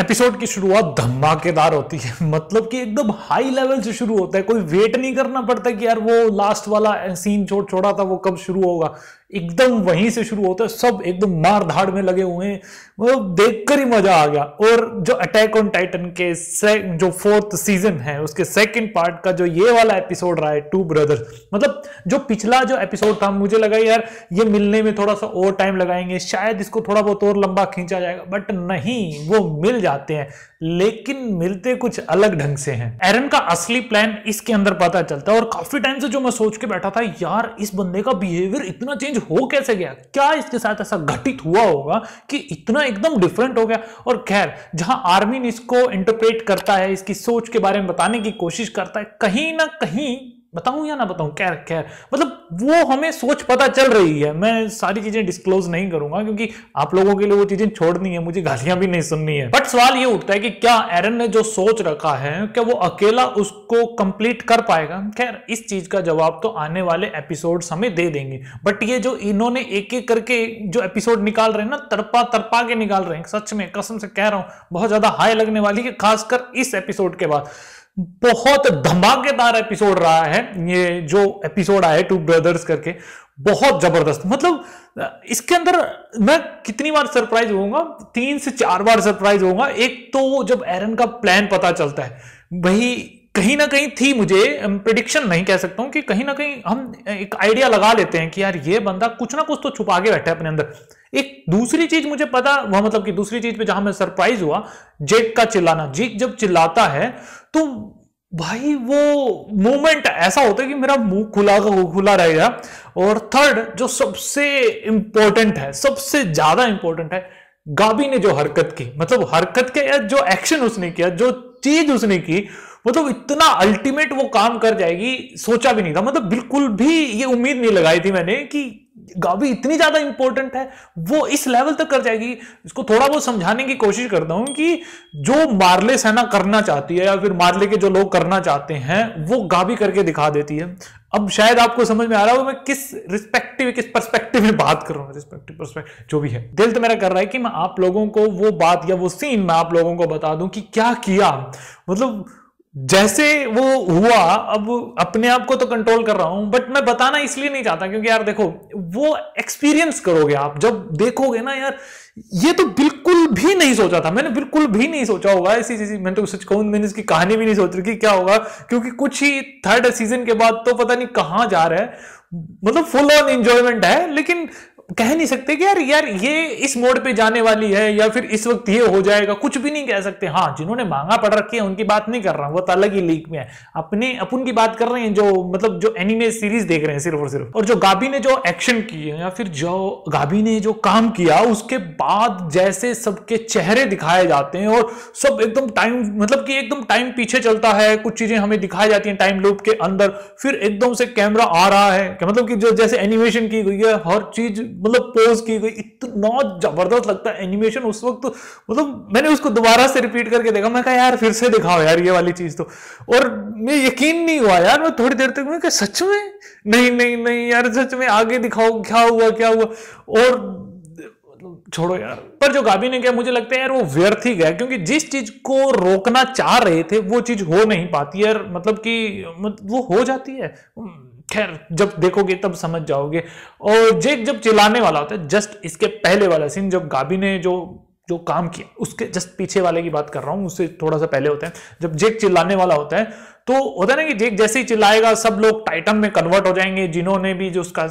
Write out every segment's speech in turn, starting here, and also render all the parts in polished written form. Episode की शुरुआत धमाकेदार होती है, मतलब कि एकदम हाई लेवल से शुरू होता है। कोई वेट नहीं करना पड़ता कि यार वो लास्ट वाला सीन छोड़ा था वो कब शुरू होगा, एकदम वहीं से शुरू होता है। सब एकदम मार धाड़ में लगे हुए हैं, मतलब देखकर ही मजा आ गया। और जो अटैक ऑन टाइटन के जो 4th सीजन है उसके 2nd पार्ट का जो ये वाला एपिसोड रहा है टू ब्रदर्स, मतलब जो पिछला जो एपिसोड था मुझे लगा यार ये मिलने में थोड़ा सा और टाइम लगाएंगे, शायद इसको थोड़ा बहुत और लंबा खींचा जाएगा, बट नहीं, वो मिल जाते हैं, लेकिन मिलते कुछ अलग ढंग से हैं। एरन का असली प्लान इसके अंदर पता चलता है। और काफी टाइम से जो मैं सोच के बैठा था यार इस बंदे का बिहेवियर इतना चेंज हो कैसे गया, क्या इसके साथ ऐसा घटित हुआ होगा कि इतना एकदम डिफरेंट हो गया। और खैर जहां आर्मिन इसको इंटरप्रेट करता है, इसकी सोच के बारे में बताने की कोशिश करता है, कहीं ना कहीं बताऊं या ना बताऊं, खैर मतलब वो हमें सोच पता चल रही है। मैं सारी चीजें डिस्क्लोज नहीं करूंगा क्योंकि आप लोगों के लिए वो चीजें छोड़नी है, मुझे गालियां भी नहीं सुननी है। बट सवाल ये उठता है कि क्या एरन ने जो सोच रखा है क्या वो अकेला उसको कंप्लीट कर पाएगा। खैर इस चीज का जवाब तो आने वाले एपिसोड हमें दे देंगे, बट ये जो इन्होंने एक एक करके जो एपिसोड निकाल रहे हैं ना, तड़पा तड़पा के निकाल रहे हैं, सच में कसम से कह रहा हूं बहुत ज्यादा हाई लगने वाली है, खासकर इस एपिसोड के बाद। बहुत धमाकेदार एपिसोड रहा है ये जो एपिसोड आया टू ब्रदर्स करके, बहुत जबरदस्त। मतलब इसके अंदर मैं कितनी बार सरप्राइज होऊंगा, 3 से 4 बार सरप्राइज होऊंगा। एक तो जब एरन का प्लान पता चलता है, भाई कहीं ना कहीं थी, मुझे प्रेडिक्शन नहीं कह सकता हूं कि कहीं ना कहीं हम एक आइडिया लगा लेते हैं कि यार ये बंदा कुछ ना कुछ तो छुपा के बैठा है अपने अंदर। एक दूसरी चीज मुझे पता, वह मतलब कि दूसरी चीज पे जहां मैं सरप्राइज हुआ, जेक का चिल्लाना। जेक जब चिल्लाता है तो भाई वो मोमेंट ऐसा होता है कि मेरा मुंह खुला रह गया। और थर्ड जो सबसे इंपॉर्टेंट है, सबसे ज्यादा इंपॉर्टेंट है, गाबी ने जो हरकत की, मतलब हरकत के जो एक्शन उसने किया, जो चीज उसने की, मतलब इतना अल्टीमेट वो काम कर जाएगी सोचा भी नहीं था। मतलब बिल्कुल भी ये उम्मीद नहीं लगाई थी मैंने कि गाबी इतनी ज्यादा इंपॉर्टेंट है, वो इस लेवल तक कर जाएगी। इसको थोड़ा बहुत समझाने की कोशिश करता हूं कि जो मार्ले सेना करना चाहती है या फिर मार्ले के जो लोग करना चाहते हैं वो गाबी करके दिखा देती है। अब शायद आपको समझ में आ रहा हो मैं किस पर्सपेक्टिव में बात कर रहा हूं, जो भी है। दिल तो मेरा कर रहा है कि मैं आप लोगों को वो बात या वो सीन मैं आप लोगों को बता दूं कि क्या किया, मतलब जैसे वो हुआ। अब अपने आप को तो कंट्रोल कर रहा हूं, बट मैं बताना इसलिए नहीं चाहता क्योंकि यार देखो वो एक्सपीरियंस करोगे आप जब देखोगे ना, यार ये तो बिल्कुल भी नहीं सोचा था मैंने, बिल्कुल भी नहीं सोचा होगा ऐसी चीज। मैंने तो सच कहूं, मैंने इसकी कहानी भी नहीं सोच रही कि क्या होगा, क्योंकि कुछ ही 3rd सीजन के बाद तो पता नहीं कहां जा रहा है। मतलब फुल ऑन एंजॉयमेंट है, लेकिन कह नहीं सकते कि यार ये इस मोड पे जाने वाली है या फिर इस वक्त ये हो जाएगा, कुछ भी नहीं कह सकते। हाँ, जिन्होंने मांगा पड़ रखी है उनकी बात नहीं कर रहा हूं, वो तो अलग ही लीग में है, अपन की बात कर रहे हैं जो मतलब जो एनिमे सीरीज देख रहे हैं सिर्फ और सिर्फ। और जो गाबी ने जो एक्शन किए या फिर जो गाबी ने जो काम किया उसके बाद जैसे सबके चेहरे दिखाए जाते हैं और सब एकदम टाइम, मतलब कि एकदम टाइम पीछे चलता है, कुछ चीजें हमें दिखाई जाती हैं टाइम लूप के अंदर, फिर एकदम से कैमरा आ रहा है, मतलब कि जो जैसे एनिमेशन की गई है, हर चीज मतलब पोज की गई, इतना जबरदस्त लगता है एनिमेशन उस वक्त। मतलब मैंने उसको दोबारा से रिपीट करके देखा, मैं कहा यार फिर से दिखाओ यार ये वाली चीज तो, और मैं यकीन नहीं हुआ यार, मैं थोड़ी देर तक मैं कहा सच में नहीं यार सच में आगे दिखाओ क्या हुआ। और छोड़ो यार, पर जो गाबी ने किया मुझे लगता है यार वो व्यर्थ ही गया, क्योंकि जिस चीज को रोकना चाह रहे थे वो चीज हो नहीं पाती यार, मतलब कि वो हो जाती है। खैर जब देखोगे तब समझ जाओगे। और जेक जब चिल्लाने वाला होता है, जस्ट इसके पहले वाला सीन जब गाबी ने जो काम किया उसके जस्ट पीछे वाले की बात कर रहा हूं, उससे थोड़ा सा पहले होता है जब जेक चिल्लाने वाला होता है, तो होता है ना कि जेक जैसे ही चिल्लाएगा सब लोग टाइटन में कन्वर्ट हो जाएंगे, जिन्होंने भी जो उसका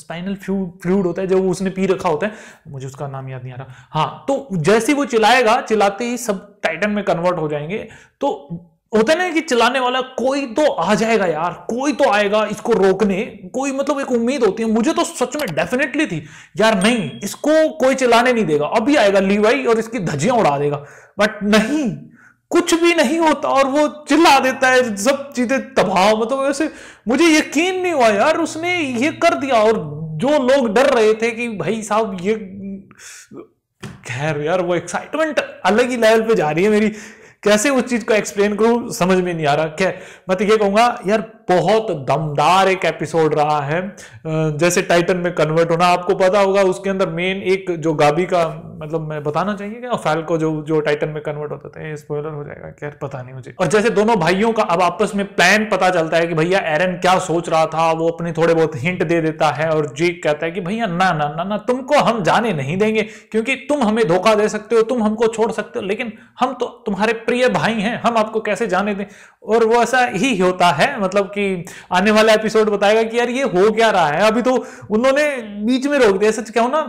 स्पाइनल फ्लूइड होता है जो उसने पी रखा होता है, मुझे उसका नाम याद नहीं आ रहा। हाँ, तो जैसे वो चिल्लाएगा, चिल्लाते ही सब टाइटन में कन्वर्ट हो जाएंगे। तो होता है ना कि चिल्लाने वाला कोई तो आ जाएगा यार, कोई तो आएगा इसको रोकने, कोई मतलब एक उम्मीद होती है। मुझे तो सच में डेफिनेटली थी यार नहीं इसको कोई चिल्लाने नहीं देगा, अभी आएगा लीवाई और इसकी धज्जियां उड़ा देगा, बट नहीं, कुछ भी नहीं होता और वो चिल्ला देता है, सब चीजें तबाह। मतलब वैसे मुझे यकीन नहीं हुआ यार उसने ये कर दिया, और जो लोग डर रहे थे कि भाई साहब ये, खैर यार वो एक्साइटमेंट अलग ही लेवल पे जा रही है मेरी, कैसे उस चीज को एक्सप्लेन करूं समझ में नहीं आ रहा। खैर मैं तो ये कहूंगा यार बहुत दमदार एक एपिसोड रहा है। जैसे टाइटन में कन्वर्ट होना, आपको पता होगा उसके अंदर मेन एक जो गाबी का, मतलब मैं बताना चाहिए क्या, फैल्को जो टाइटन में कन्वर्ट होता था, स्पॉइलर हो जाएगा क्या, पता नहीं मुझे। और जैसे दोनों भाइयों का अब आपस में प्लान पता चलता है कि भैया एरन क्या सोच रहा था, वो अपने थोड़े बहुत हिंट दे देता है और जेक कहता है कि भैया ना ना ना ना तुमको हम जाने नहीं देंगे, क्योंकि तुम हमें धोखा दे सकते हो, तुम हमको छोड़ सकते हो, लेकिन हम तो तुम्हारे प्रिय भाई हैं, हम आपको कैसे जाने दें। और वो ऐसा ही होता है, मतलब कि आने वाला एपिसोड बताएगा कि यार ये हो क्या रहा है। अभी तो उन्होंने बीच में रोक दिया, सच कहूं ना,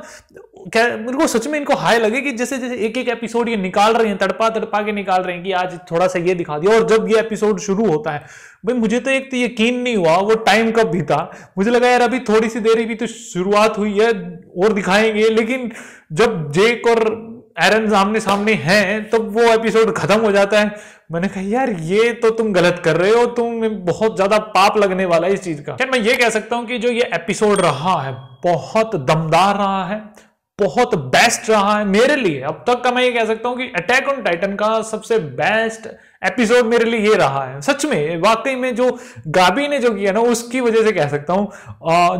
क्या मेरे को सच में इनको हाय लगे कि जैसे जैसे एक एक एपिसोड ये निकाल रहे हैं, तड़पा तड़पा के निकाल रहे हैं कि आज थोड़ा सा ये दिखा दिया। और जब ये एपिसोड शुरू होता है भाई, मुझे तो एक तो यकीन नहीं हुआ वो टाइम कब बीता, मुझे लगा यार अभी थोड़ी सी देरी भी तो शुरुआत हुई है और दिखाएंगे, लेकिन जब जेक और एरन आमने सामने हैं तब वो एपिसोड खत्म हो जाता है। मैंने कहा यार ये तो तुम गलत कर रहे हो, तुम्हें बहुत ज्यादा पाप लगने वाला है इस चीज का। मैं ये कह सकता हूं कि जो ये एपिसोड रहा है बहुत दमदार रहा है, बहुत बेस्ट रहा है मेरे लिए। अब तक का मैं ये कह सकता हूं कि अटैक ऑन टाइटन का सबसे बेस्ट एपिसोड मेरे लिए ये रहा है। सच में वाकई में जो गाबी ने जो किया ना, उसकी वजह से कह सकता हूं,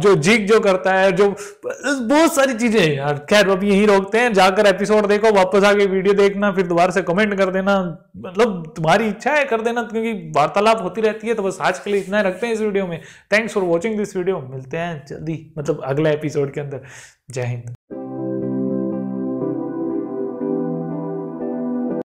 जो जिग जो करता है, जो बहुत सारी चीजें यार। खैर अब यही रोकते हैं, जाकर एपिसोड देखो, वापस आके वीडियो देखना, फिर दोबारा से कमेंट कर देना, मतलब तुम्हारी इच्छा है कर देना, क्योंकि वार्तालाप होती रहती है। तो बस आज के लिए इतना रखते हैं इस वीडियो में। Thanks for watching this video. मिलते हैं जल्दी, मतलब अगला एपिसोड के अंदर। जय हिंद।